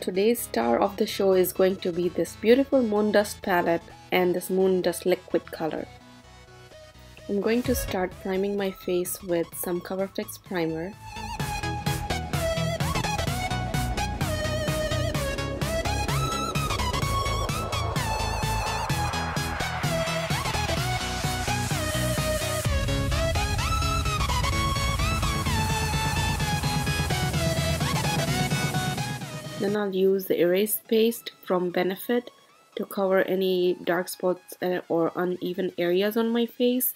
today's star of the show is going to be this beautiful Moondust palette and this Moondust liquid color. I'm going to start priming my face with some Cover Fix primer. Then I'll use the erase paste from Benefit to cover any dark spots or uneven areas on my face,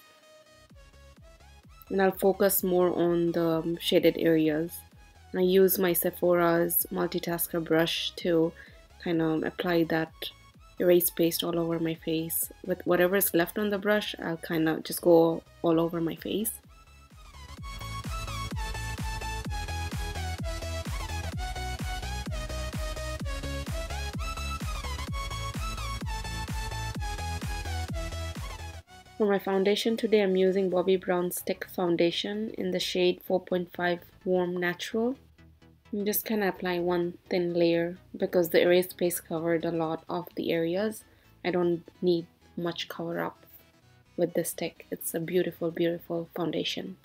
and I'll focus more on the shaded areas. I use my Sephora's multitasker brush to kind of apply that erase paste all over my face. With whatever is left on the brush, I'll kind of just go all over my face. For my foundation today, I'm using Bobbi Brown Stick Foundation in the shade 4.5 Warm Natural. I'm just kind of applying one thin layer because the erase paste covered a lot of the areas. I don't need much cover up with this stick. It's a beautiful, beautiful foundation.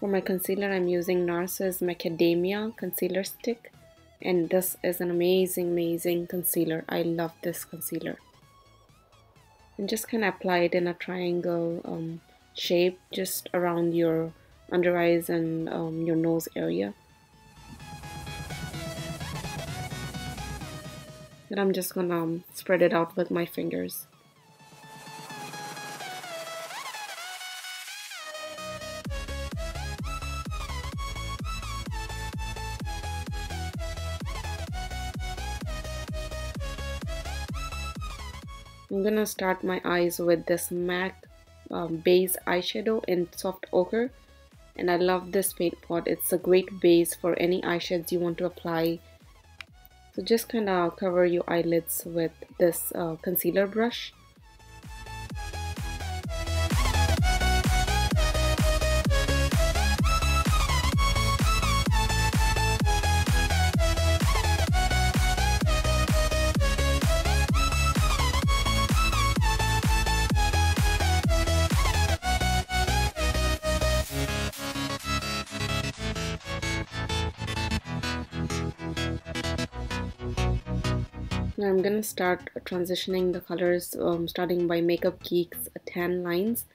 For my concealer, I'm using NARS's Macadamia Concealer Stick, and this is an amazing, amazing concealer. I love this concealer. And just kind of apply it in a triangle shape just around your under eyes and your nose area. Then I'm just gonna spread it out with my fingers. I'm gonna start my eyes with this MAC base eyeshadow in Soft Ochre, and I love this paint pot. It's a great base for any eyeshadows you want to apply. So just kind of cover your eyelids with this concealer brush. Now I'm gonna start transitioning the colors, starting by Makeup Geek's tan lines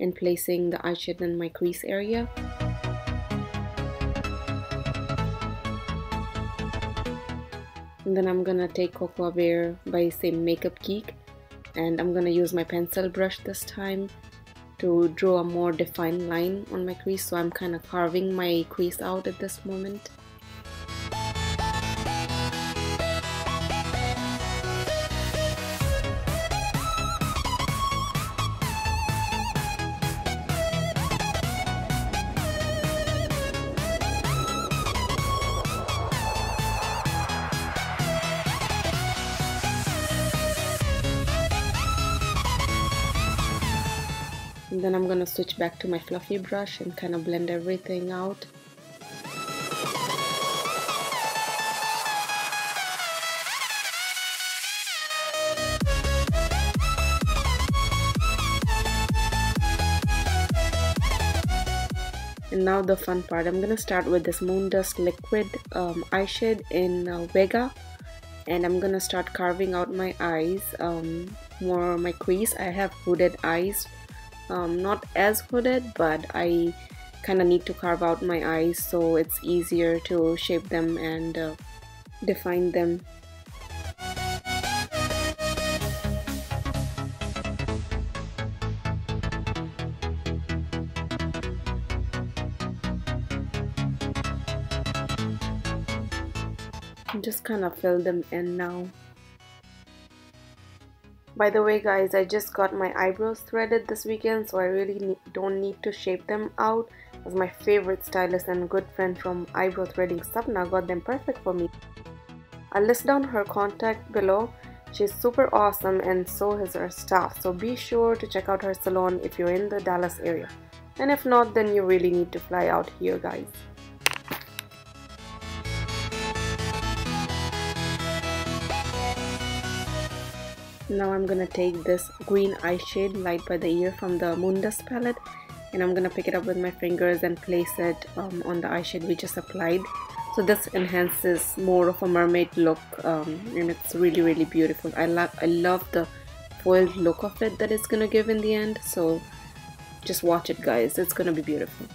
and placing the eyeshadow in my crease area. And then I'm gonna take Cocoa Bear by same Makeup Geek, and I'm gonna use my pencil brush this time to draw a more defined line on my crease. So I'm kind of carving my crease out at this moment. Then I'm gonna switch back to my fluffy brush and kind of blend everything out. And now the fun part. I'm gonna start with this Moondust liquid eyeshade in Vega, and I'm gonna start carving out my eyes, more my crease. I have hooded eyes. Not as hooded, but I kind of need to carve out my eyes so it's easier to shape them and define them. Just kind of fill them in now. By the way guys, I just got my eyebrows threaded this weekend, so I really don't need to shape them out, as my favorite stylist and good friend from eyebrow threading, Sapna, got them perfect for me. I'll list down her contact below. She's super awesome and so is her staff, so be sure to check out her salon if you're in the Dallas area. And if not, then you really need to fly out here guys. Now I'm gonna take this green eye shade, Light by the Ear, from the Moondust palette, and I'm gonna pick it up with my fingers and place it on the eye shade we just applied. So this enhances more of a mermaid look, and it's really beautiful. I love the foiled look of it that it's gonna give in the end, so just watch it guys, it's gonna be beautiful.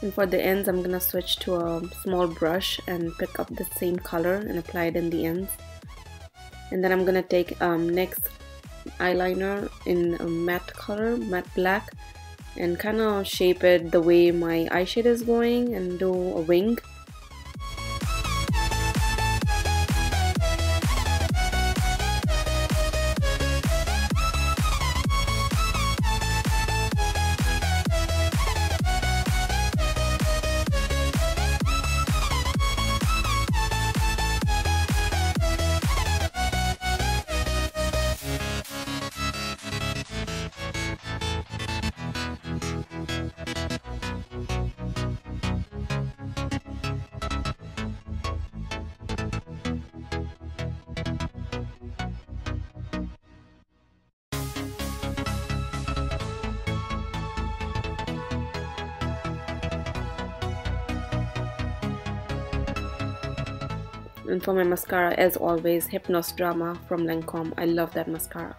And for the ends, I'm gonna switch to a small brush and pick up the same color and apply it in the ends. And then I'm gonna take NYX eyeliner in a matte color, matte black, and kind of shape it the way my eyeshade is going and do a wing. And for my mascara, as always, Hypnose Drama from Lancome. I love that mascara.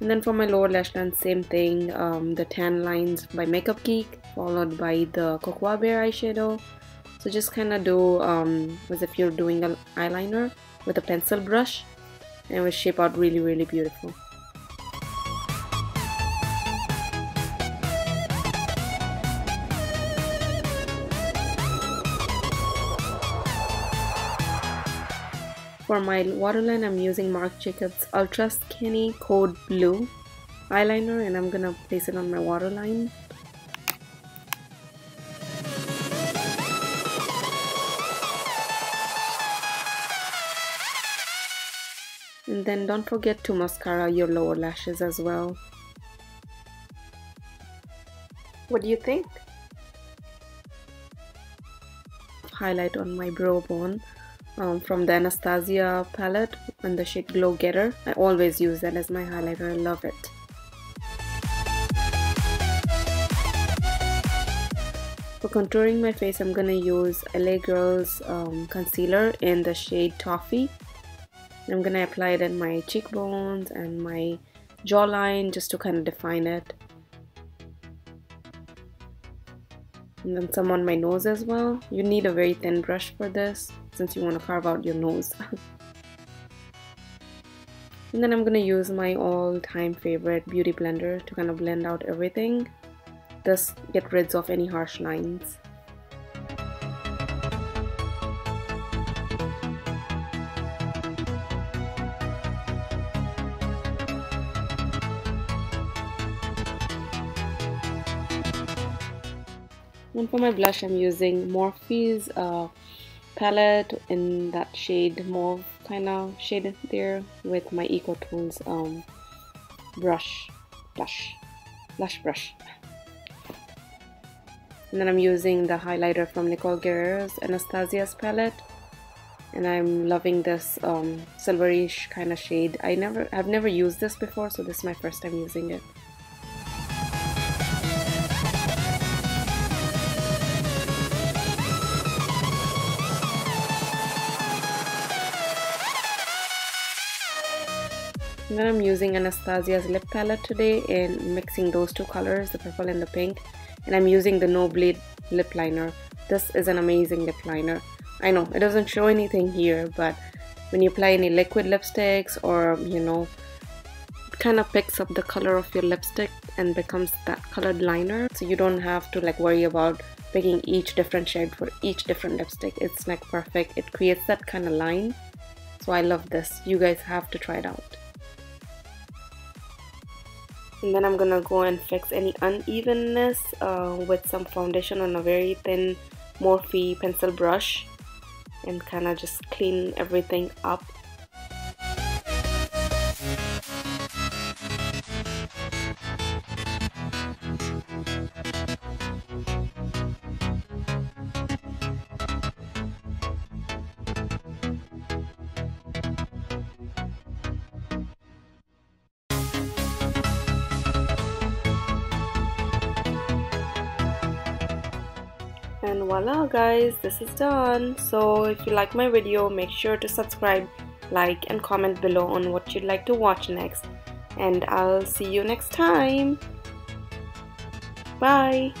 And then for my lower lash line, same thing, the tan lines by Makeup Geek, followed by the Cocoa Bear eyeshadow. So just kind of do as if you're doing an eyeliner with a pencil brush, and it will shape out really beautiful. For my waterline, I'm using Marc Jacobs Ultra Skinny Code Blue eyeliner, and I'm gonna place it on my waterline. And then don't forget to mascara your lower lashes as well. What do you think? Highlight on my brow bone. From the Anastasia palette and the shade Glow Getter. I always use that as my highlighter, I love it. For contouring my face, I'm gonna use LA Girl's concealer in the shade Toffee. I'm gonna apply it in my cheekbones and my jawline just to kind of define it. And then some on my nose as well. You need a very thin brush for this, since you want to carve out your nose. And then I'm gonna use my all-time favorite beauty blender to kind of blend out everything. Just get rid of any harsh lines. And for my blush, I'm using Morphe's palette in that shade, mauve kind of shade there, with my EcoTones blush brush. And then I'm using the highlighter from Nicole Guerrero's Anastasia's palette, and I'm loving this silverish kind of shade. I've never used this before, so this is my first time using it. And then I'm using Anastasia's lip palette today and mixing those two colors, the purple and the pink. And I'm using the No Bleed lip liner. This is an amazing lip liner. I know it doesn't show anything here, but when you apply any liquid lipsticks, or you know, kind of picks up the color of your lipstick and becomes that colored liner, so you don't have to like worry about picking each different shade for each different lipstick. It's like perfect. It creates that kind of line. So I love this. You guys have to try it out. And then I'm gonna go and fix any unevenness with some foundation on a very thin Morphe pencil brush and kind of just clean everything up. And voila guys, this is done. So if you like my video, make sure to subscribe, like and comment below on what you'd like to watch next, and I'll see you next time. Bye.